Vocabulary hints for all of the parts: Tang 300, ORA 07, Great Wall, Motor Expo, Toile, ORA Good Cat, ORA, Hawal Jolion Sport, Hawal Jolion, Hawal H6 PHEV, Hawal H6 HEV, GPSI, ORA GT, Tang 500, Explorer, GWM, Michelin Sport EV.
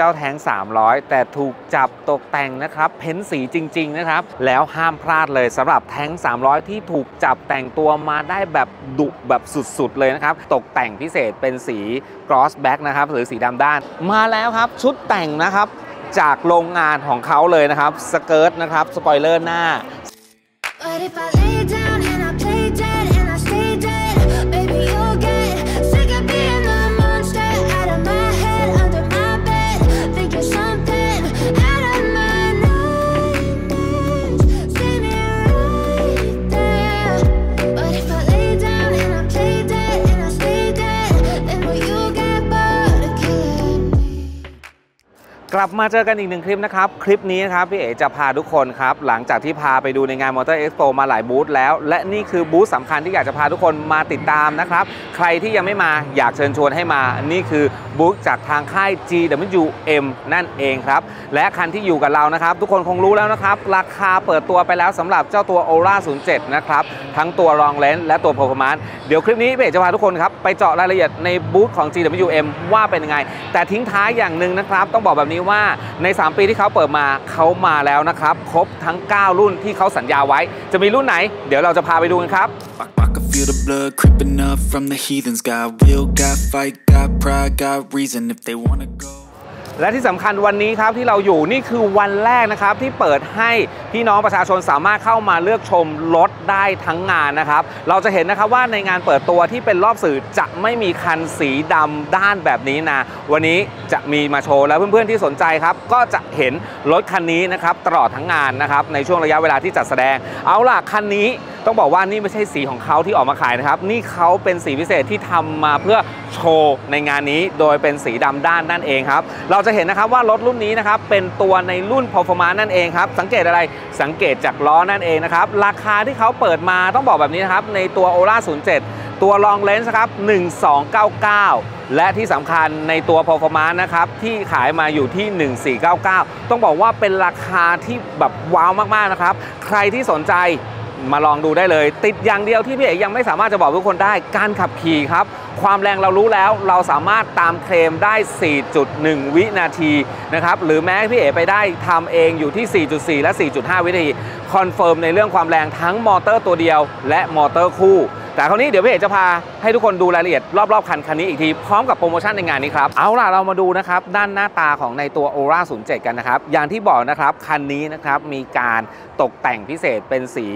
เจ้าแทง300แต่ถูกจับตกแต่งนะครับเพ้นสีจริงๆนะครับแล้วห้ามพลาดเลยสำหรับแทง300ที่ถูกจับแต่งตัวมาได้แบบดุแบบสุดๆเลยนะครับตกแต่งพิเศษเป็นสี gloss black นะครับหรือสีดำด้านมาแล้วครับชุดแต่งนะครับจากโรงงานของเขาเลยนะครับสเกิร์ตนะครับสปอยเลอร์หน้ากลับมาเจอกันอีกหนึ่งคลิปนะครับคลิปนี้นะครับพี่เอ๋จะพาทุกคนครับหลังจากที่พาไปดูในงานมอเตอร์เอ็กซ์โปมาหลายบูธแล้วและนี่คือบูธสำคัญที่อยากจะพาทุกคนมาติดตามนะครับใครที่ยังไม่มาอยากเชิญชวนให้มานี่คือบูธจากทางค่าย GWM นั่นเองครับและคันที่อยู่กับเรานะครับทุกคนคงรู้แล้วนะครับราคาเปิดตัวไปแล้วสำหรับเจ้าตัว ORA 07 นะครับทั้งตัวรองเลนส์และตัว performance เดี๋ยวคลิปนี้พี่เอ๋จะพาทุกคนครับไปเจาะรายละเอียดในบูธของ GWM ว่าเป็นยังไงแต่ทิ้งท้ายอย่างหนึ่งนะครับต้องบอกแบบนี้ว่าใน3ปีที่เขาเปิดมาเขามาแล้วนะครับครบทั้ง9รุ่นที่เขาสัญญาไว้จะมีรุ่นไหนเดี๋ยวเราจะพาไปดูกันครับและที่สำคัญวันนี้ครับที่เราอยู่นี่คือวันแรกนะครับที่เปิดให้พี่น้องประชาชนสามารถเข้ามาเลือกชมรถได้ทั้งงานนะครับเราจะเห็นนะครับว่าในงานเปิดตัวที่เป็นรอบสื่อจะไม่มีคันสีดำด้านแบบนี้นะวันนี้จะมีมาโชว์แล้วเพื่อนๆที่สนใจครับก็จะเห็นรถคันนี้นะครับตลอดทั้งงานนะครับในช่วงระยะเวลาที่จัดแสดงเอาล่ะคันนี้ต้องบอกว่านี่ไม่ใช่สีของเขาที่ออกมาขายนะครับนี่เขาเป็นสีพิเศษที่ทำมาเพื่อโชว์ในงานนี้โดยเป็นสีดำด้านนั่นเองครับเราจะเห็นนะครับว่ารถรุ่นนี้นะครับเป็นตัวในรุ่น performance นั่นเองครับสังเกตอะไรสังเกตจากล้อนั่นเองนะครับราคาที่เขาเปิดมาต้องบอกแบบนี้นะครับในตัว ORA 07 ตัว long range ครับ1299และที่สำคัญในตัว performance นะครับที่ขายมาอยู่ที่1499ต้องบอกว่าเป็นราคาที่แบบว้าวมากๆนะครับใครที่สนใจมาลองดูได้เลยติดอย่างเดียวที่พี่เอ๋ยังไม่สามารถจะบอกทุกคนได้การขับขี่ครับความแรงเรารู้แล้วเราสามารถตามเคลมได้ 4.1 วินาทีนะครับหรือแม้พี่เอ๋ไปได้ทำเองอยู่ที่ 4.4 และ 4.5 วินาทีคอนเฟิร์มในเรื่องความแรงทั้งมอเตอร์ตัวเดียวและมอเตอร์คู่แต่คราวนี้เดี๋ยวพี่เอ๋จะพาให้ทุกคนดูรายละเอียดรอบๆคันนี้อีกทีพร้อมกับโปรโมชั่นในงานนี้ครับเอาล่ะเรามาดูนะครับด้านหน้าตาของในตัว ORA 07 กันนะครับอย่างที่บอกนะครับคันนี้นะครับมีการตกแต่งพิเศษเป็นสี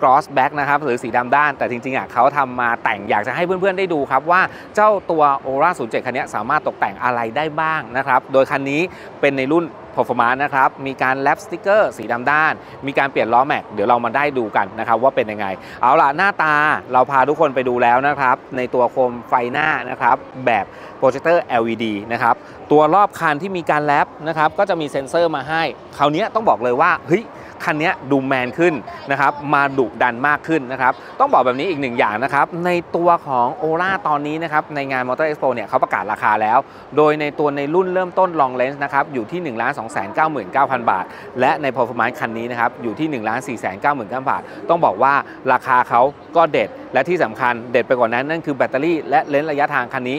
gloss black นะครับหรือสีดำด้านแต่จริงๆอ่ะเขาทำมาแต่งอยากจะให้เพื่อนๆได้ดูครับว่าเจ้าตัว ORA 07 คันนี้สามารถตกแต่งอะไรได้บ้างนะครับโดยคันนี้เป็นในรุ่น performance นะครับมีการแรปสติ๊กเกอร์สีดำด้านมีการเปลี่ยนล้อแม็กเดี๋ยวเรามาได้ดูกันนะครับว่าเป็นยังไงเอาล่ะหน้าตาเราพาทุกคนไปดูแล้วนะครับในตัวโคมไฟหน้านะครับแบบโปรเจคเตอร์ LED นะครับตัวรอบคันที่มีการแรปนะครับก็จะมีเซ็นเซอร์มาให้คราวนี้ต้องบอกเลยว่าเฮ้ยคันนี้ดูแมนขึ้นนะครับมาดุดันมากขึ้นนะครับต้องบอกแบบนี้อีกหนึ่งอย่างนะครับในตัวของ ORA ตอนนี้นะครับในงาน Motor Expo เนี่ยเขาประกาศราคาแล้วโดยในตัวในรุ่นเริ่มต้น Long Range นะครับอยู่ที่ 1,299,000 บาทและใน Performance คันนี้นะครับอยู่ที่ 1,499,000 บาทต้องบอกว่าราคาเขาก็เด็ดและที่สำคัญเด็ดไปกว่านั้นนั่นคือแบตเตอรี่และเลนส์ระยะทางคันนี้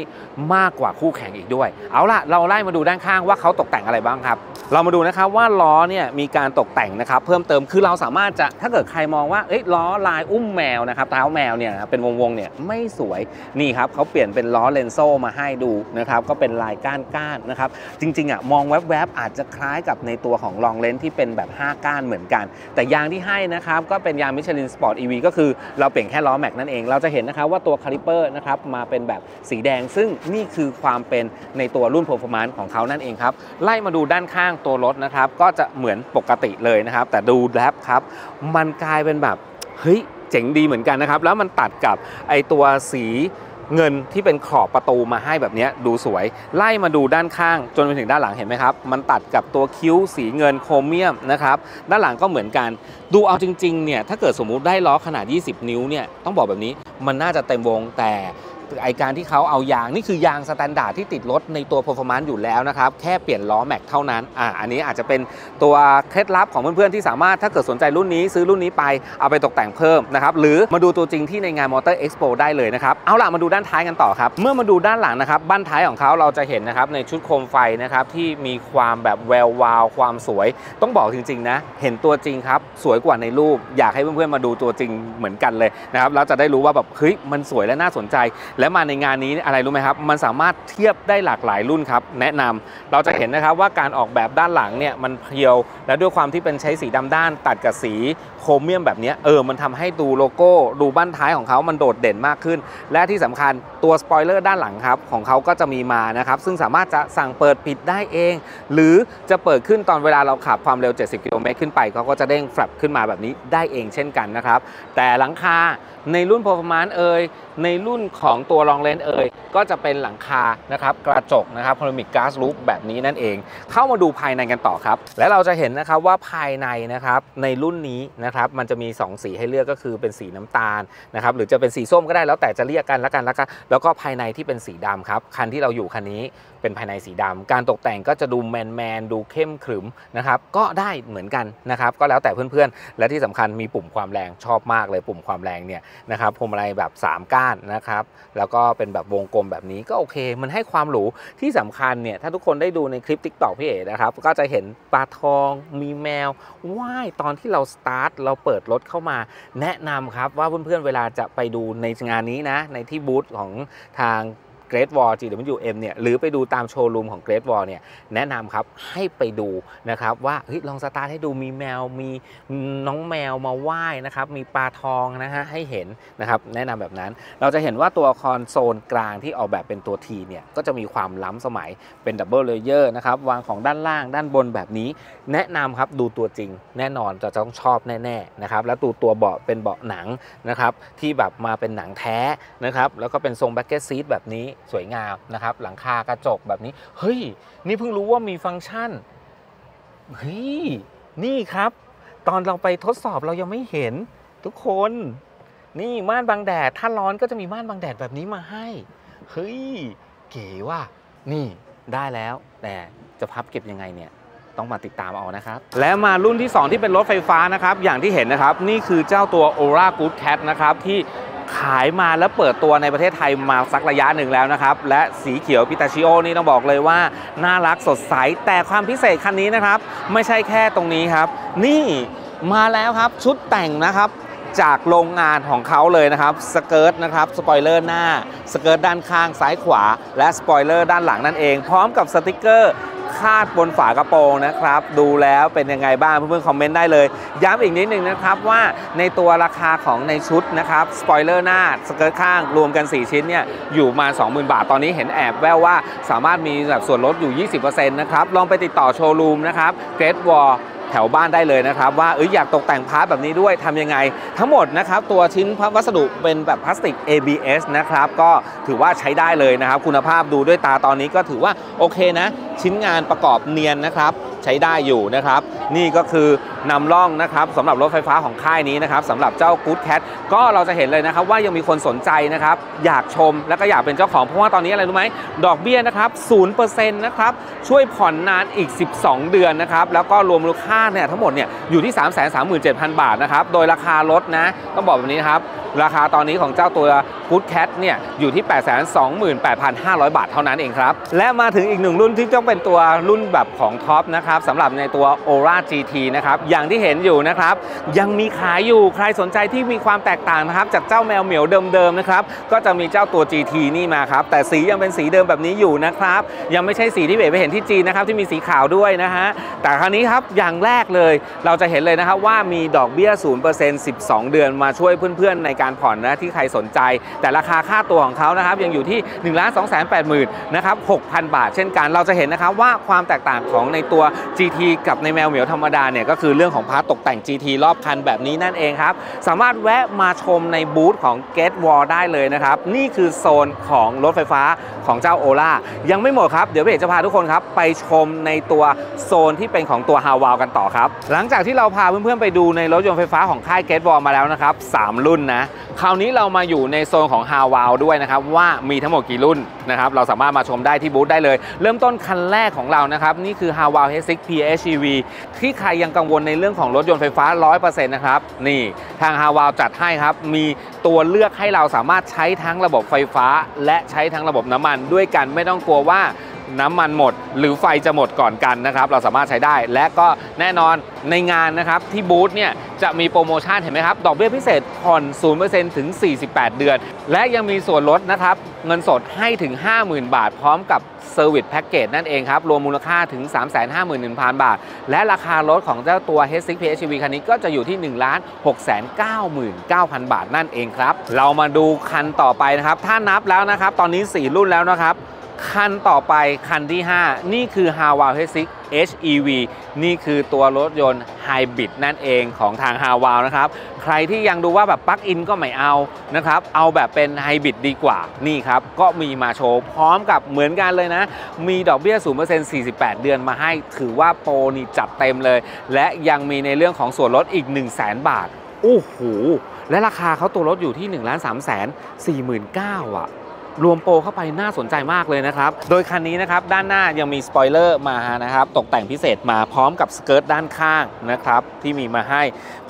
มากกว่าคู่แข่งอีกด้วยเอาล่ะเราไล่มาดูด้านข้างว่าเขาตกแต่งอะไรบ้างครับเรามาดูนะครับว่าล้อเนี่ยมีการตกแต่งนะครับเพิ่มเติมคือเราสามารถจะถ้าเกิดใครมองว่าล้อลายอุ้มแมวนะครับเท้าแมวเนี่ยเป็นวงๆเนี่ยไม่สวยนี่ครับเขาเปลี่ยนเป็นล้อเลนโซ่มาให้ดูนะครับก็เป็นลายก้านๆนะครับจริงๆอ่ะมองแวบๆอาจจะคล้ายกับในตัวของลองเลนที่เป็นแบบ5ก้านเหมือนกันแต่ยางที่ให้นะครับก็เป็นยางมิชลินสปอร์ต EV ก็คือเราเปลี่ยนแค่ล้อแม็กนั่นเองเราจะเห็นนะครับว่าตัวคาลิเปอร์นะครับมาเป็นแบบสีแดงซึ่งนี่คือความเป็นในตัวรุ่น performance ของเขานั่นเองครับไล่มาดูด้านข้างตัวรถนะครับก็จะเหมือนปกติเลยนะครับแต่ดูแรปครับมันกลายเป็นแบบเฮ้ยเจ๋งดีเหมือนกันนะครับแล้วมันตัดกับไอตัวสีเงินที่เป็นขอบประตูมาให้แบบนี้ดูสวยไล่มาดูด้านข้างจนไปถึงด้านหลังเห็นไหมครับมันตัดกับตัวคิ้วสีเงินโครเมียมนะครับด้านหลังก็เหมือนกันดูเอาจริงๆเนี่ยถ้าเกิดสมมุติได้ล้อขนาด20 นิ้วเนี่ยต้องบอกแบบนี้ มันน่าจะเต็มวงแต่ไอการที่เขาเอายางนี่คือยางสแตนดาร์ดที่ติดรถในตัว performance อยู่แล้วนะครับแค่เปลี่ยนล้อแม็กเท่านั้นอันนี้อาจจะเป็นตัวเคล็ดลับของเพื่อนๆที่สามารถถ้าเกิดสนใจรุ่นนี้ซื้อรุ่นนี้ไปเอาไปตกแต่งเพิ่มนะครับหรือมาดูตัวจริงที่ในงาน Motor Expo ได้เลยนะครับเอาล่ะมาดูด้านท้ายกันต่อครับเมื่อมาดูด้านหลังนะครับบั้นท้ายของเขาเราจะเห็นนะครับในชุดโคมไฟนะครับที่มีความแบบแวววาวความสวยต้องบอกจริงๆนะเห็นตัวจริงครับสวยกว่าในรูปอยากให้เพื่อนๆมาดูตัวจริงเหมือนกันเลยนะครับแล้วจะได้รู้ว่าแบบเฮ้ยมันสวยและน่าสนใจและมาในงานนี้อะไรรู้ไหมครับมันสามารถเทียบได้หลากหลายรุ่นครับแนะนำเราจะเห็นนะครับว่าการออกแบบด้านหลังเนี่ยมันเพียวและด้วยความที่เป็นใช้สีดำด้านตัดกับสีโครเมียมแบบนี้มันทำให้ดูโลโก้ดูบั้นท้ายของเขามันโดดเด่นมากขึ้นและที่สำคัญตัวสปอยเลอร์ด้านหลังครับของเขาก็จะมีมานะครับซึ่งสามารถจะสั่งเปิดปิดได้เองหรือจะเปิดขึ้นตอนเวลาเราขับความเร็ว70 กิโลเมตรขึ้นไปเขาก็จะเด้งแฟลปขึ้นมาแบบนี้ได้เองเช่นกันนะครับแต่หลังคาในรุ่น performance ในรุ่นของตัวลองเลนส์ก็จะเป็นหลังคานะครับกระจกนะครับโพรมิกก๊าซรูปแบบนี้นั่นเองเข้ามาดูภายในกันต่อครับและเราจะเห็นนะครับว่าภายในนะครับในรุ่นนี้นะครับมันจะมี2 สีให้เลือกก็คือเป็นสีน้ำตาลนะครับหรือจะเป็นสีส้มก็ได้แล้วแต่จะเรียกกันละกันแล้วก็ภายในที่เป็นสีดำครับคันที่เราอยู่คันนี้เป็นภายในสีดำการตกแต่งก็จะดูแมนดูเข้มขรึมนะครับก็ได้เหมือนกันนะครับก็แล้วแต่เพื่อนๆและที่สำคัญมีปุ่มความแรงชอบมากเลยปุ่มความแรงเนี่ยนะครับพวงมาลัยแบบ3ก้านนะครับแล้วก็เป็นแบบวงกลมแบบนี้ก็โอเคมันให้ความหรูที่สำคัญเนี่ยถ้าทุกคนได้ดูในคลิป TikTok พี่เอ๋นะครับก็จะเห็นปลาทองมีแมวว่ายตอนที่เราสตาร์ทเราเปิดรถเข้ามาแนะนำครับว่าเพื่อนๆเวลาจะไปดูในงานนี้นะในที่บูธของทางGreat Wall GWM เนี่ยหรือไปดูตามโชว์รูมของ Great Wall เนี่ยแนะนำครับให้ไปดูนะครับว่าลองสตาร์ทให้ดูมีแมวมีน้องแมวมาว่ายนะครับมีปลาทองนะฮะให้เห็นนะครับแนะนำแบบนั้นเราจะเห็นว่าตัวคอนโซลกลางที่ออกแบบเป็นตัว T เนี่ยก็จะมีความล้ำสมัยเป็นดับเบิลเลเยอร์นะครับวางของด้านล่างด้านบนแบบนี้แนะนำครับดูตัวจริงแน่นอนจะต้องชอบแน่ๆนะครับแล้วตัวเบาะเป็นเบาะหนังนะครับที่แบบมาเป็นหนังแท้นะครับแล้วก็เป็นทรงแบ็กเก็ตซีทแบบนี้สวยงามนะครับหลังคากระจกแบบนี้เฮ้ยนี่เพิ่งรู้ว่ามีฟังก์ชันเฮ้ยนี่ครับตอนเราไปทดสอบเรายังไม่เห็นทุกคนนี่ม่านบังแดดถ้าร้อนก็จะมีม่านบังแดดแบบนี้มาให้เฮ้ยเก๋ว่ะนี่ได้แล้วแต่จะพับเก็บยังไงเนี่ยต้องมาติดตามเอานะครับและมารุ่นที่2ที่เป็นรถไฟฟ้านะครับอย่างที่เห็นนะครับนี่คือเจ้าตัว ORA Good Cat นะครับที่ขายมาแล้วเปิดตัวในประเทศไทยมาสักระยะหนึ่งแล้วนะครับและสีเขียวพิตาชิโอนี่ต้องบอกเลยว่าน่ารักสดใสแต่ความพิเศษคันนี้นะครับไม่ใช่แค่ตรงนี้ครับนี่มาแล้วครับชุดแต่งนะครับจากโรงงานของเขาเลยนะครับสเกิร์ตนะครับสปอยเลอร์หน้าสเกิร์ตด้านข้างซ้ายขวาและสปอยเลอร์ด้านหลังนั่นเองพร้อมกับสติกเกอร์คาดบนฝากระโปรงนะครับดูแล้วเป็นยังไงบ้างเพื่อนๆคอมเมนต์ได้เลยย้ำอีกนิดนึงนะครับว่าในตัวราคาของในชุดนะครับสปอยเลอร์หน้าสเกิร์ตข้างรวมกัน4ชิ้นเนี่ยอยู่มา 20,000 บาทตอนนี้เห็นแอบแววว่าสามารถมีแบบส่วนลดอยู่ 20% นะครับลองไปติดต่อโชว์รูมนะครับเกรทวอลแถวบ้านได้เลยนะครับว่าอยากตกแต่งพาร์ทแบบนี้ด้วยทำยังไงทั้งหมดนะครับตัวชิ้นวัสดุเป็นแบบพลาสติก ABS นะครับก็ถือว่าใช้ได้เลยนะครับคุณภาพดูด้วยตาตอนนี้ก็ถือว่าโอเคนะชิ้นงานประกอบเนียนนะครับใช้ได้อยู่นะครับนี่ก็คือนำร่องนะครับสำหรับรถไฟฟ้าของค่ายนี้นะครับสำหรับเจ้า Good Cat ก็เราจะเห็นเลยนะครับว่ายังมีคนสนใจนะครับอยากชมและก็อยากเป็นเจ้าของเพราะว่าตอนนี้อะไรรู้ไหมดอกเบี้ยนะครับ 0% นะครับช่วยผ่อนนานอีก12เดือนนะครับแล้วก็รวมมูลค่าเนี่ยทั้งหมดเนี่ยอยู่ที่ 337,000 บาทนะครับโดยราคารถนะต้องบอกแบบนี้ครับราคาตอนนี้ของเจ้าตัว Good Cat เนี่ยอยู่ที่ 828,500 บาทเท่านั้นเองครับและมาถึงอีกหนึ่งรุ่นที่ต้องเป็นตัวรุ่นแบบของท็อปนะครับสำหรับในตัว ORA GT นะครับอย่างที่เห็นอยู่นะครับยังมีขายอยู่ใครสนใจที่มีความแตกต่างนะครับจากเจ้าแมวเหมียวเดิมๆนะครับก็จะมีเจ้าตัว GT นี่มาครับแต่สียังเป็นสีเดิมแบบนี้อยู่นะครับยังไม่ใช่สีที่ไปเห็นที่จีนนะครับที่มีสีขาวด้วยนะฮะแต่คราวนี้ครับอย่างแรกเลยเราจะเห็นเลยนะครับว่ามีดอกเบี้ย 0% 12 เดือนมาช่วยเพื่อนๆในการผ่อนนะที่ใครสนใจแต่ราคาค่าตัวของเขานะครับยังอยู่ที่ 1,280,000 นะครับ 6,000 บาทเช่นกันเราจะเห็นนะครับว่าความแตกต่างของในตัว GT กับในแมวเหมียวธรรมดาเนี่ยก็คือเรื่องของพาร์ทตกแต่ง GT รอบคันแบบนี้นั่นเองครับสามารถแวะมาชมในบูธของ Get Wall ได้เลยนะครับนี่คือโซนของรถไฟฟ้าของเจ้า ORA ยังไม่หมดครับเดี๋ยวพี่เอกจะพาทุกคนครับไปชมในตัวโซนที่เป็นของตัว Hawal กันต่อครับหลังจากที่เราพาเพื่อนๆไปดูในรถยนต์ไฟฟ้าของค่าย Get Wall มาแล้วนะครับ3รุ่นนะคราวนี้เรามาอยู่ในโซนของ Hawal ด้วยนะครับว่ามีทั้งหมดกี่รุ่นนะครับเราสามารถมาชมได้ที่บูธได้เลยเริ่มต้นคันแรกของเรานะครับนี่คือ Hawal H6 PHEV ที่ใครยังกังวลในเรื่องของรถยนต์ไฟฟ้า 100% นะครับนี่ทาง Hawal จัดให้ครับมีตัวเลือกให้เราสามารถใช้ทั้งระบบไฟฟ้าและใช้ทั้งระบบน้ำมันด้วยกันไม่ต้องกลัวว่าน้ำมันหมดหรือไฟจะหมดก่อนกันนะครับเราสามารถใช้ได้และก็แน่นอนในงานนะครับที่บูธเนี่ยจะมีโปรโมชั่นเห็นไหมครับดอกเบี้ยพิเศษผ่อน 0% ถึง 48 เดือนและยังมีส่วนลดนะครับเงินสดให้ถึง 50,000 บาทพร้อมกับเซอร์วิสแพ็กเกจนั่นเองครับรวมมูลค่าถึง 351,000 บาทและราคารถของเจ้าตัว H6 PHEV คันนี้ก็จะอยู่ที่ 1,699,000 บาทนั่นเองครับเรามาดูคันต่อไปนะครับถ้านับแล้วนะครับตอนนี้4รุ่นแล้วนะครับคันต่อไปคันที่5นี่คือ Hawal H6 HEV นี่คือตัวรถยนต์ไฮบริดนั่นเองของทาง Hawal นะครับใครที่ยังดูว่าแบบปลั๊กอินก็ไม่เอานะครับเอาแบบเป็นไฮบริดดีกว่านี่ครับก็มีมาโชว์พร้อมกับเหมือนกันเลยนะมีดอกเบี้ย 0% 48 เดือนมาให้ถือว่าโปรนี่จัดเต็มเลยและยังมีในเรื่องของส่วนลดอีก 100,000 บาทโอ้โหและราคาเขาตัวรถอยู่ที่ 1,349,000 อ่ะรวมโปรเข้าไปน่าสนใจมากเลยนะครับโดยคันนี้นะครับด้านหน้ายังมีสปอยเลอร์มานะครับตกแต่งพิเศษมาพร้อมกับสเกิร์ตด้านข้างนะครับที่มีมาให้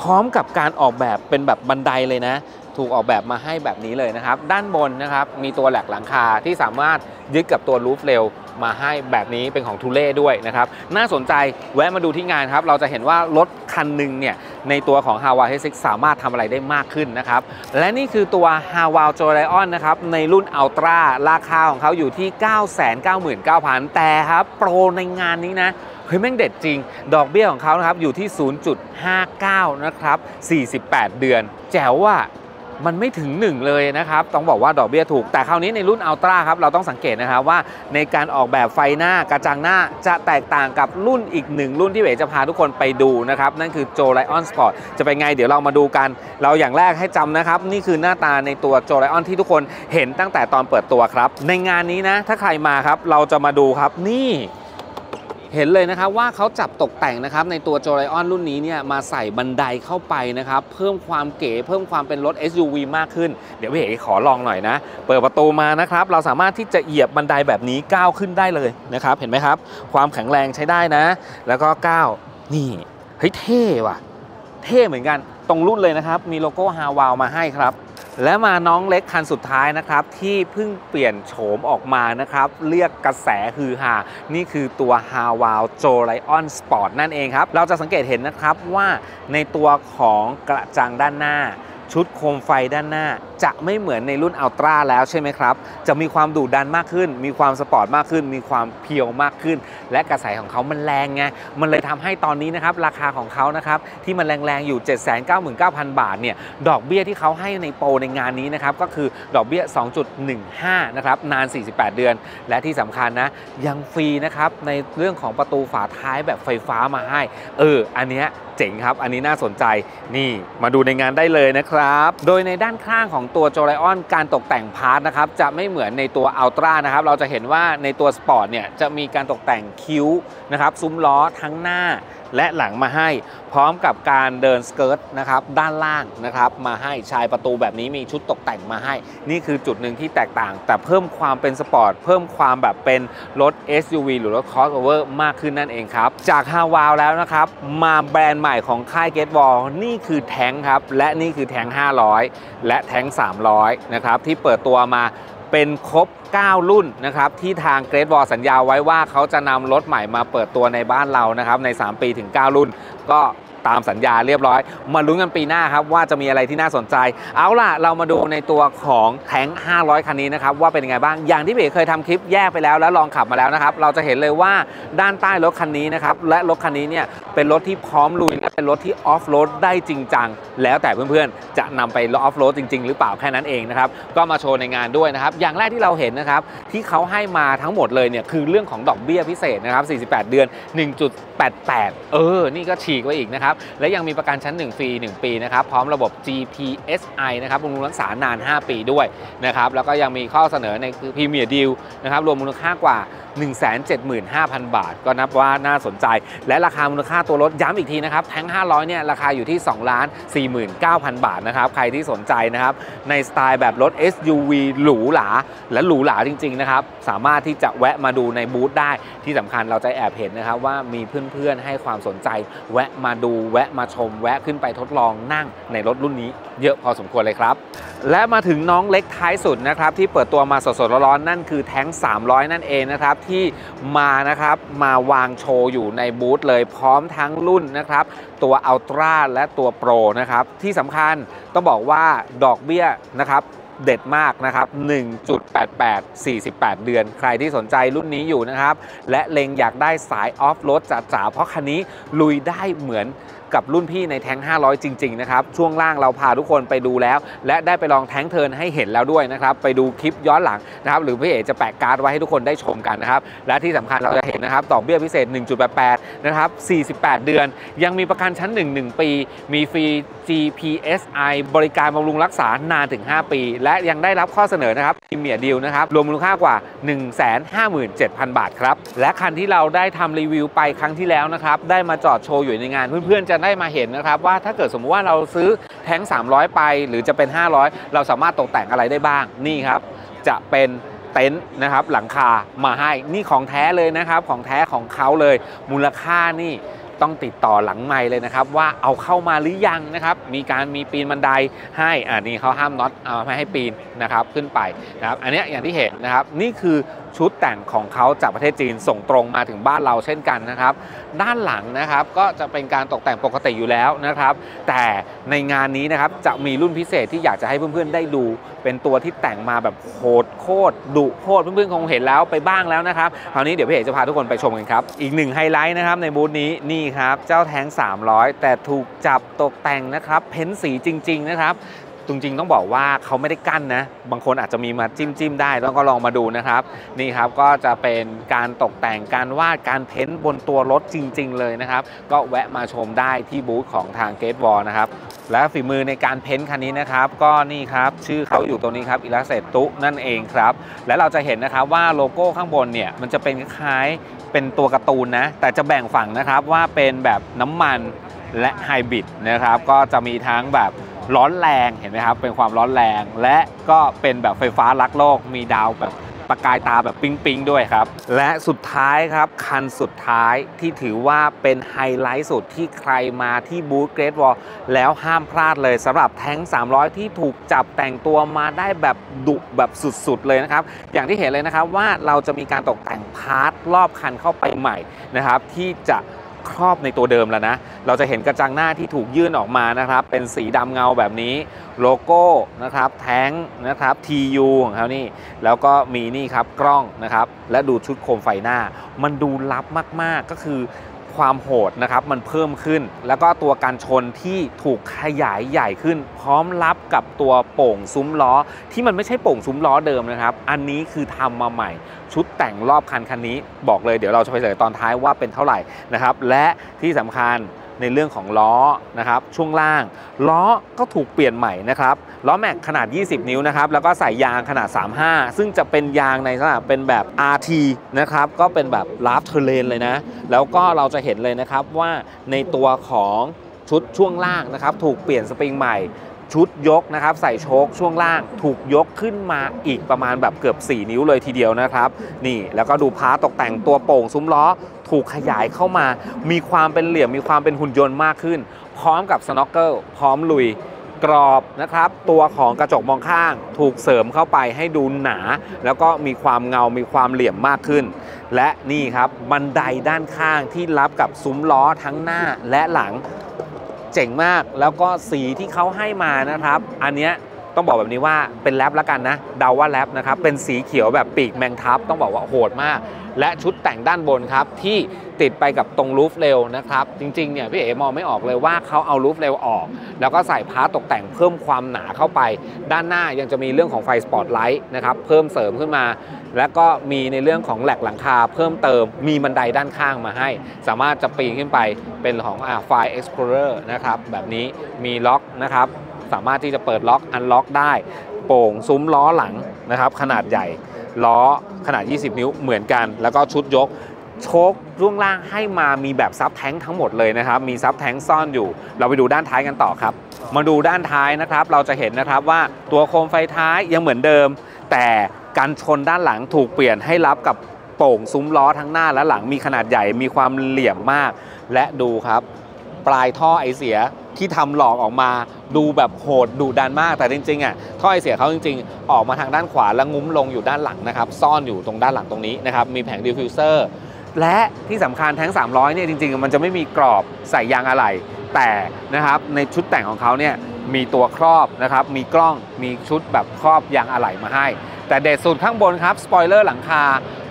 พร้อมกับการออกแบบเป็นแบบบันไดเลยนะถูกออกแบบมาให้แบบนี้เลยนะครับด้านบนนะครับมีตัวแหลกหลังคาที่สามารถยึดกับตัวรูฟเรลมาให้แบบนี้เป็นของทูเล่ด้วยนะครับน่าสนใจแวะมาดูที่งานครับเราจะเห็นว่ารถคันหนึ่งเนี่ยในตัวของ Hawal H6 สามารถทำอะไรได้มากขึ้นนะครับและนี่คือตัว Hawal Jolion นะครับในรุ่น Ultra ราคาของเขาอยู่ที่ 999,000 แต่ครับโปรในงานนี้นะเฮ้ยแม่งเด็ดจริงดอกเบี้ยของเขานะครับอยู่ที่ 0.59 นะครับ48 เดือนแจ๋วว่ามันไม่ถึง1เลยนะครับต้องบอกว่าดอกเบี้ยถูกแต่คราวนี้ในรุ่นอัลตร้าครับเราต้องสังเกตนะครับว่าในการออกแบบไฟหน้ากระจังหน้าจะแตกต่างกับรุ่นอีก1รุ่นที่เบ๋จะพาทุกคนไปดูนะครับนั่นคือ Jolion Sport จะเป็นไงเดี๋ยวเรามาดูกันเราอย่างแรกให้จำนะครับนี่คือหน้าตาในตัว Jolion ที่ทุกคนเห็นตั้งแต่ตอนเปิดตัวครับในงานนี้นะถ้าใครมาครับเราจะมาดูครับนี่เห็นเลยนะครับว่าเขาจับตกแต่งนะครับในตัว Jolion รุ่นนี้เนี่ยมาใส่บันไดเข้าไปนะครับเพิ่มความเก๋เพิ่มความเป็นรถ SUV มากขึ้นเดี๋ยวพี่เอกขอลองหน่อยนะเปิดประตูมานะครับเราสามารถที่จะเหยียบบันไดแบบนี้ก้าวขึ้นได้เลยนะครับเห็นไหมครับความแข็งแรงใช้ได้นะแล้วก็ก้าวนี่เฮ้ยเท่ว่ะเท่เหมือนกันตรงรุ่นเลยนะครับมีโลโก้ Hawal มาให้ครับและมาน้องเล็กคันสุดท้ายนะครับที่เพิ่งเปลี่ยนโฉมออกมานะครับเรียกกระแสฮือฮานี่คือตัว Hawal Jolion Sport นั่นเองครับเราจะสังเกตเห็นนะครับว่าในตัวของกระจังด้านหน้าชุดโคมไฟด้านหน้าจะไม่เหมือนในรุ่นอัลตร้าแล้วใช่ไหมครับจะมีความดุดันมากขึ้นมีความสปอร์ตมากขึ้นมีความเพียวมากขึ้นและกระแสของเขามันแรงไงมันเลยทำให้ตอนนี้นะครับราคาของเขานะครับที่มันแรงๆอยู่ 799,000 บาทเนี่ยดอกเบี้ยที่เขาให้ในโปรในงานนี้นะครับก็คือดอกเบี้ย 2.15 นะครับนาน48 เดือนและที่สำคัญนะยังฟรีนะครับในเรื่องของประตูฝาท้ายแบบไฟฟ้ามาให้อันเนี้ยเจ๋งครับอันนี้น่าสนใจนี่มาดูในงานได้เลยนะครับโดยในด้านข้างของตัว Jolion การตกแต่งพาร์ทนะครับจะไม่เหมือนในตัว Ultra นะครับเราจะเห็นว่าในตัว Sport เนี่ยจะมีการตกแต่งคิ้วนะครับซุ้มล้อทั้งหน้าและหลังมาให้พร้อมกับการเดินสเกิร์ตนะครับด้านล่างนะครับมาให้ชายประตูแบบนี้มีชุดตกแต่งมาให้นี่คือจุดหนึ่งที่แตกต่างแต่เพิ่มความเป็นสปอร์ตเพิ่มความแบบเป็นรถ SUV หรือรถ Crossover มากขึ้นนั่นเองครับจาก Hawal แล้วนะครับมาแบรนด์ใหม่ของค่าย Get Wall นี่คือแทงครับและนี่คือแทง500และแทง300นะครับที่เปิดตัวมาเป็นครบ9 รุ่นนะครับที่ทาง Get Wall สัญญาไว้ว่าเขาจะนำรถใหม่มาเปิดตัวในบ้านเรานะครับใน3 ปีถึง 9 รุ่นก็ ตามสัญญาเรียบร้อยมาลุ้นกันปีหน้าครับว่าจะมีอะไรที่น่าสนใจเอาล่ะเรามาดูในตัวของแท้ง500คันนี้นะครับว่าเป็นยังไงบ้างอย่างที่เบ๋เคยทำคลิปแยกไปแล้วลองขับมาแล้วนะครับเราจะเห็นเลยว่าด้านใต้รถคันนี้นะครับและรถคันนี้เนี่ยเป็นรถที่พร้อมลุยและเป็นรถที่ออฟโรดได้จริงจังแล้วแต่เพื่อนๆจะนำไปออฟโรดจริงๆหรือเปล่าแค่นั้นเองนะครับก็มาโชว์ในงานด้วยนะครับอย่างแรกที่เราเห็นนะครับที่เขาให้มาทั้งหมดเลยเนี่ยคือเรื่องของดอกเบี้ยพิเศษนะครับ48เดือน 1.88 นี่ก็ฉีกไว้อีกนะครับและยังมีประกันชั้น1ฟรี1ปีนะครับพร้อมระบบ GPSI นะครับบำรุงรักษานาน5ปีด้วยนะครับแล้วก็ยังมีข้อเสนอในคือพรีเมียร์ดีลนะครับรวมมูลค่ากว่า 175,000 บาทก็นับว่าน่าสนใจและราคามูลค่าตัวรถย้ำอีกทีนะครับแท้ง500เนี่ยราคาอยู่ที่ 2,49,000 บาทนะครับใครที่สนใจนะครับในสไตล์แบบรถ SUV หรูหราและหรูหราจริงๆนะครับสามารถที่จะแวะมาดูในบูธได้ที่สำคัญเราจะแอบเห็นนะครับว่ามีเพื่อนๆให้ความสนใจแวะมาดูแวะมาชมแวะขึ้นไปทดลองนั่งในรถรุ่นนี้เยอะพอสมควรเลยครับและมาถึงน้องเล็กท้ายสุดนะครับที่เปิดตัวมาสดๆร้อนๆนั่นคือแท้ง300นั่นเองนะครับที่มานะครับมาวางโชว์อยู่ในบูธเลยพร้อมทั้งรุ่นนะครับตัวอัลตร้าและตัวโปรนะครับที่สำคัญต้องบอกว่าดอกเบี้ยนะครับเด็ดมากนะครับ 1.88 48 เดือนใครที่สนใจรุ่นนี้อยู่นะครับและเล็งอยากได้สายออฟโรดจ๋าๆเพราะคันนี้ลุยได้เหมือนกับรุ่นพี่ในแท้ง500จริงๆนะครับช่วงล่างเราพาทุกคนไปดูแล้วและได้ไปลองแท้งเทิร์นให้เห็นแล้วด้วยนะครับไปดูคลิปย้อนหลังนะครับหรือพี่เอ๋จะแปะการ์ดไว้ให้ทุกคนได้ชมกันนะครับและที่สำคัญเราจะเห็นนะครับดอกเบี้ยพิเศษ 1.88 นะครับ48 เดือนยังมีประกันชั้น1ปีมีฟรี GPSI บริการบำรุงรักษานานถึง5ปีและยังได้รับข้อเสนอนะครับพรีเมียร์ดีลนะครับรวมมูลค่ากว่า 157,000 บาทครับและคันที่เราได้ทำรีวิวไปครั้งที่แล้วนะครับได้มาจอดโชว์อยู่ในงานเพื่อนๆจะได้มาเห็นนะครับว่าถ้าเกิดสมมุติว่าเราซื้อแท้ง300ไปหรือจะเป็น500เราสามารถตกแต่งอะไรได้บ้างนี่ครับจะเป็นเต็นท์นะครับหลังคามาให้นี่ของแท้เลยนะครับของแท้ของเขาเลยมูลค่านี่ต้องติดต่อหลังไมค์เลยนะครับว่าเอาเข้ามาหรือยังนะครับมีการมีปีนบันไดให้นี่เขาห้ามน็อตไม่ให้ปีนนะครับขึ้นไปนะครับอันนี้อย่างที่เห็นนะครับนี่คือชุดแต่งของเขาจากประเทศจีนส่งตรงมาถึงบ้านเราเช่นกันนะครับด้านหลังนะครับก็จะเป็นการตกแต่งปกติอยู่แล้วนะครับแต่ในงานนี้นะครับจะมีรุ่นพิเศษที่อยากจะให้เพื่อนๆได้ดูเป็นตัวที่แต่งมาแบบโหดโคตรดุโคตรเพื่อนๆคงเห็นแล้วไปบ้างแล้วนะครับคราวนี้เดี๋ยวพี่เอกจะพาทุกคนไปชมกันครับอีกหนึ่งไฮไลท์นะครับในบูธนี้นี่ครับเจ้าแท้ง300แต่ถูกจับตกแต่งนะครับเพ้นสีจริงๆนะครับจริงๆต้องบอกว่าเขาไม่ได้กั้นนะบางคนอาจจะมีมาจิ้มๆได้แล้วก็ลองมาดูนะครับนี่ครับก็จะเป็นการตกแต่งการวาดการเพ้นท์บนตัวรถจริงๆเลยนะครับก็แวะมาชมได้ที่บูธของทางเกตวอลนะครับและฝีมือในการเพ้นท์คันนี้นะครับก็นี่ครับชื่อเขาอยู่ตรงนี้ครับอิลาเซตุนั่นเองครับและเราจะเห็นนะครับว่าโลโก้ข้างบนเนี่ยมันจะเป็นคล้ายๆเป็นตัวการ์ตูนนะแต่จะแบ่งฝั่งนะครับว่าเป็นแบบน้ำมันและไฮบริดนะครับก็จะมีทั้งแบบร้อนแรงเห็นไหมครับเป็นความร้อนแรงและก็เป็นแบบไฟฟ้ารักโลกมีดาวแบบประกายตาแบบปิ๊งๆด้วยครับและสุดท้ายครับคันสุดท้ายที่ถือว่าเป็นไฮไลท์สุดที่ใครมาที่บูธเกรทวอลแล้วห้ามพลาดเลยสำหรับแท้ง300ที่ถูกจับแต่งตัวมาได้แบบดุแบบสุดๆเลยนะครับอย่างที่เห็นเลยนะครับว่าเราจะมีการตกแต่งพาร์ทรอบคันเข้าไปใหม่นะครับที่จะครอบในตัวเดิมแล้วนะเราจะเห็นกระจังหน้าที่ถูกยื่นออกมานะครับเป็นสีดำเงาแบบนี้โลโก้นะครับแท้งนะครับ TU ของเขานี่แล้วก็มีนี่ครับกล้องนะครับและดูชุดโคมไฟหน้ามันดูลับมากๆก็คือความโหดนะครับมันเพิ่มขึ้นแล้วก็ตัวกันชนที่ถูกขยายใหญ่ขึ้นพร้อมรับกับตัวโป่งซุ้มล้อที่มันไม่ใช่โป่งซุ้มล้อเดิมนะครับอันนี้คือทำมาใหม่ชุดแต่งรอบคันนี้บอกเลยเดี๋ยวเราจะไปเฉลยตอนท้ายว่าเป็นเท่าไหร่นะครับและที่สำคัญในเรื่องของล้อนะครับช่วงล่างล้อก็ถูกเปลี่ยนใหม่นะครับล้อแม็กขนาด20นิ้วนะครับแล้วก็ใส่ยางขนาด35ซึ่งจะเป็นยางในลักษณะเป็นแบบ RT นะครับก็เป็นแบบลับเทเลนเลยนะแล้วก็เราจะเห็นเลยนะครับว่าในตัวของชุดช่วงล่างนะครับถูกเปลี่ยนสปริงใหม่ชุดยกนะครับใส่โชคช่วงล่างถูกยกขึ้นมาอีกประมาณแบบเกือบ4นิ้วเลยทีเดียวนะครับนี่แล้วก็ดูพาร์ตตกแต่งตัวโป่งซุ้มล้อถูกขยายเข้ามามีความเป็นเหลี่ยมมีความเป็นหุ่นยนต์มากขึ้นพร้อมกับสโนว์เกิลพร้อมลุยกรอบนะครับตัวของกระจกมองข้างถูกเสริมเข้าไปให้ดูหนาแล้วก็มีความเงามีความเหลี่ยมมากขึ้นและนี่ครับบันไดด้านข้างที่รับกับซุ้มล้อทั้งหน้าและหลัง เจ๋งมากแล้วก็สีที่เขาให้มานะครับอันเนี้ยต้องบอกแบบนี้ว่าเป็นแรปแล้วกันนะเดาว่าแรปนะครับเป็นสีเขียวแบบปีกแมงทับต้องบอกว่าโหดมากและชุดแต่งด้านบนครับที่ติดไปกับตรงรูฟเรลนะครับจริงๆเนี่ยพี่เอ๋มองไม่ออกเลยว่าเขาเอารูฟเรลออกแล้วก็ใส่พาร์ตตกแต่งเพิ่มความหนาเข้าไปด้านหน้ายังจะมีเรื่องของไฟสปอตไลท์นะครับเพิ่มเสริมขึ้นมาแล้วก็มีในเรื่องของแหลกหลังคาเพิ่มเติมมีบันไดด้านข้างมาให้สามารถจะปีนขึ้นไปเป็นของไฟ Explorer นะครับแบบนี้มีล็อกนะครับสามารถที่จะเปิดล็อกอันล็อกได้โป่งซุ้มล้อหลังนะครับขนาดใหญ่ล้อขนาด20นิ้วเหมือนกันแล้วก็ชุดยกโชคร่วงล่างให้มามีแบบซับแท้งทั้งหมดเลยนะครับมีซับแท้งซ่อนอยู่เราไปดูด้านท้ายกันต่อครับมาดูด้านท้ายนะครับเราจะเห็นนะครับว่าตัวโคมไฟท้ายยังเหมือนเดิมแต่การชนด้านหลังถูกเปลี่ยนให้รับกับโป่งซุ้มล้อทั้งหน้าและหลังมีขนาดใหญ่มีความเหลี่ยมมากและดูครับปลายท่อไอเสียที่ทำหลอกออกมาดูแบบโหดดุดันมากแต่จริงๆอ่ะท่อไอเสียเขาจริงๆออกมาทางด้านขวาและงุ้มลงอยู่ด้านหลังนะครับซ่อนอยู่ตรงด้านหลังตรงนี้นะครับมีแผงดิฟฟิวเซอร์และที่สำคัญแท้ง300เนี่ยจริงๆมันจะไม่มีกรอบใส่ยางอะไหล่แต่นะครับในชุดแต่งของเขาเนี่ยมีตัวครอบนะครับมีกล้องมีชุดแบบครอบยางอะไหล่มาให้แต่เด็ดสุดข้างบนครับสปอยเลอร์หลังคา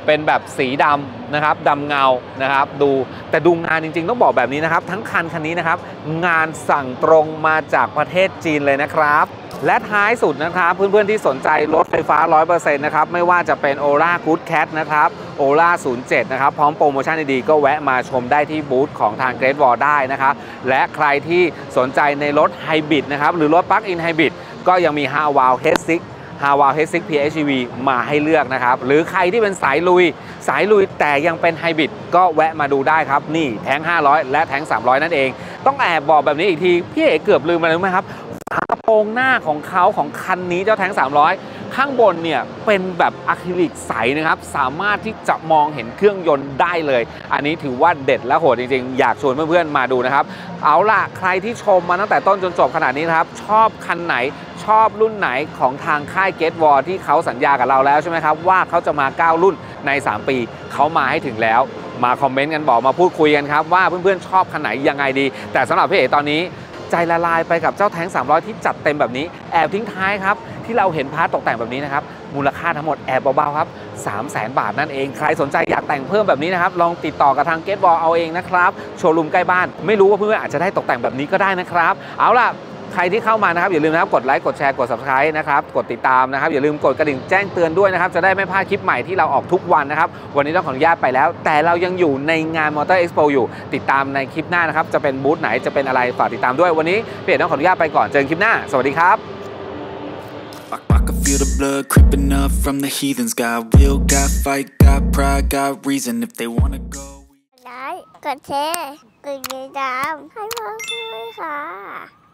เป็นแบบสีดำนะครับดำเงานะครับดูแต่ดูงานจริงๆต้องบอกแบบนี้นะครับทั้งคันนี้นะครับงานสั่งตรงมาจากประเทศจีนเลยนะครับและท้ายสุดนะครับเพื่อนๆที่สนใจรถไฟฟ้า 100% นะครับไม่ว่าจะเป็น ORA Good Cat นะครับ ORA 07 นะครับพร้อมโปรโมชั่นดีๆก็แวะมาชมได้ที่บูธของทาง Great Wall ได้นะครับและใครที่สนใจในรถไฮบริดนะครับหรือรถ Plug-in Hybrid ก็ยังมี 5-valve H6Hawal H6 PHEV มาให้เลือกนะครับหรือใครที่เป็นสายลุยแต่ยังเป็นไฮบริดก็แวะมาดูได้ครับนี่แท้ง500และแท้ง300นั่นเองต้องแอบบอกแบบนี้อีกทีพี่เอ๋เกือบลืมไปแล้วไหมครับฝากระโปรงหน้าของเขาของคันนี้เจ้าแท้ง300ข้างบนเนี่ยเป็นแบบอะคริลิกใสนะครับสามารถที่จะมองเห็นเครื่องยนต์ได้เลยอันนี้ถือว่าเด็ดและโหดจริงๆอยากชวนเพื่อนๆมาดูนะครับเอาล่ะใครที่ชมมาตั้งแต่ต้นจนจบขนาดนี้นะครับชอบคันไหนชอบรุ่นไหนของทางค่าย Great Wall ที่เขาสัญญากับเราแล้วใช่ไหมครับว่าเขาจะมา9รุ่นใน3ปีเขามาให้ถึงแล้วมาคอมเมนต์กันบอกมาพูดคุยกันครับว่าเพื่อนๆชอบคันไหนยังไงดีแต่สำหรับพี่เอ๋ตอนนี้ใจละลายไปกับเจ้าแท้ง300ที่จัดเต็มแบบนี้แอบทิ้งท้ายครับที่เราเห็นพาร์ตตกแต่งแบบนี้นะครับมูลค่าทั้งหมดแอบเบาๆครับ 300,000 บาทนั่นเองใครสนใจอยากแต่งเพิ่มแบบนี้นะครับลองติดต่อกับทาง Great Wall เอาเองนะครับโชว์รูมใกล้บ้านไม่รู้ว่าเพื่อนๆอาจจะได้ตกแต่งแบบนี้ก็ได้นะครับเอาล่ะใครที่เข้ามานะครับอย่าลืมนะครับกดไลค์กดแชร์กด Subscribe นะครับกดติดตามนะครับอย่าลืมกดกระดิ่งแจ้งเตือนด้วยนะครับจะได้ไม่พลาดคลิปใหม่ที่เราออกทุกวันนะครับวันนี้ต้องขออนุญาตไปแล้วแต่เรายังอยู่ในงาน Motor Expo อยู่ติดตามในคลิปหน้านะครับจะเป็นบูธไหนจะเป็นอะไรฝากติดตามด้วยวันนี้เพียรต้องขออนุญาตไปก่อนเจอกันคลิปหน้าสวัสดีครับFeel the blood creeping up from the heathens. Got will, got fight, got pride, got reason. If they wanna go, like, กดแชร์ กดติดตาม ให้พ่อช่วยค่ะ